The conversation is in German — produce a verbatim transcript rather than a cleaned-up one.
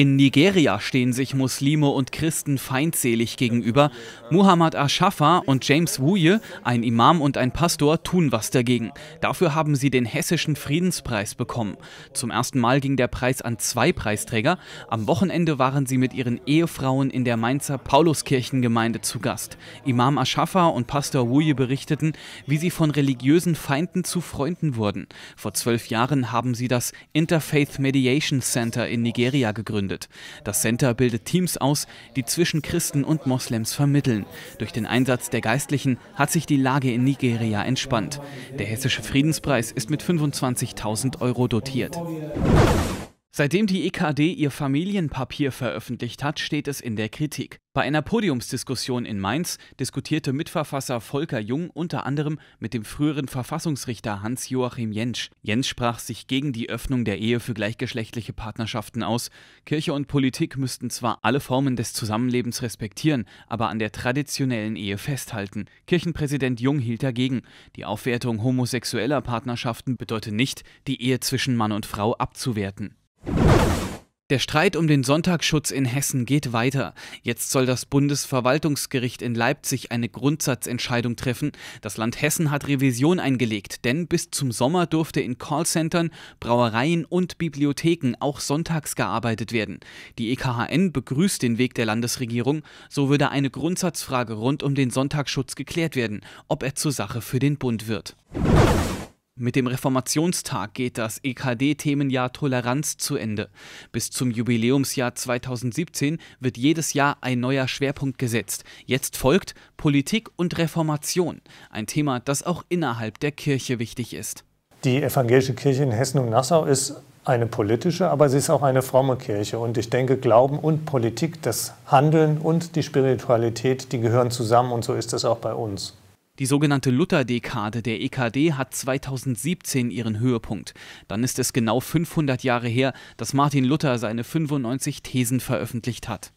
In Nigeria stehen sich Muslime und Christen feindselig gegenüber. Muhammad Ashafa und James Wuye, ein Imam und ein Pastor, tun was dagegen. Dafür haben sie den Hessischen Friedenspreis bekommen. Zum ersten Mal ging der Preis an zwei Preisträger. Am Wochenende waren sie mit ihren Ehefrauen in der Mainzer Pauluskirchengemeinde zu Gast. Imam Ashafa und Pastor Wuye berichteten, wie sie von religiösen Feinden zu Freunden wurden. Vor zwölf Jahren haben sie das Interfaith Mediation Center in Nigeria gegründet. Das Center bildet Teams aus, die zwischen Christen und Moslems vermitteln. Durch den Einsatz der Geistlichen hat sich die Lage in Nigeria entspannt. Der Hessische Friedenspreis ist mit fünfundzwanzigtausend Euro dotiert. Seitdem die E K D ihr Familienpapier veröffentlicht hat, steht es in der Kritik. Bei einer Podiumsdiskussion in Mainz diskutierte Mitverfasser Volker Jung unter anderem mit dem früheren Verfassungsrichter Hans-Joachim Jentsch. Jentsch sprach sich gegen die Öffnung der Ehe für gleichgeschlechtliche Partnerschaften aus. Kirche und Politik müssten zwar alle Formen des Zusammenlebens respektieren, aber an der traditionellen Ehe festhalten. Kirchenpräsident Jung hielt dagegen. Die Aufwertung homosexueller Partnerschaften bedeutet nicht, die Ehe zwischen Mann und Frau abzuwerten. Der Streit um den Sonntagsschutz in Hessen geht weiter. Jetzt soll das Bundesverwaltungsgericht in Leipzig eine Grundsatzentscheidung treffen. Das Land Hessen hat Revision eingelegt, denn bis zum Sommer durfte in Callcentern, Brauereien und Bibliotheken auch sonntags gearbeitet werden. Die E K H N begrüßt den Weg der Landesregierung. So würde eine Grundsatzfrage rund um den Sonntagsschutz geklärt werden, ob er zur Sache für den Bund wird. Mit dem Reformationstag geht das E K D-Themenjahr Toleranz zu Ende. Bis zum Jubiläumsjahr zweitausendsiebzehn wird jedes Jahr ein neuer Schwerpunkt gesetzt. Jetzt folgt Politik und Reformation, ein Thema, das auch innerhalb der Kirche wichtig ist. Die evangelische Kirche in Hessen und Nassau ist eine politische, aber sie ist auch eine fromme Kirche. Und ich denke, Glauben und Politik, das Handeln und die Spiritualität, die gehören zusammen, und so ist das auch bei uns. Die sogenannte Luther-Dekade der E K D hat zweitausendsiebzehn ihren Höhepunkt. Dann ist es genau fünfhundert Jahre her, dass Martin Luther seine fünfundneunzig Thesen veröffentlicht hat.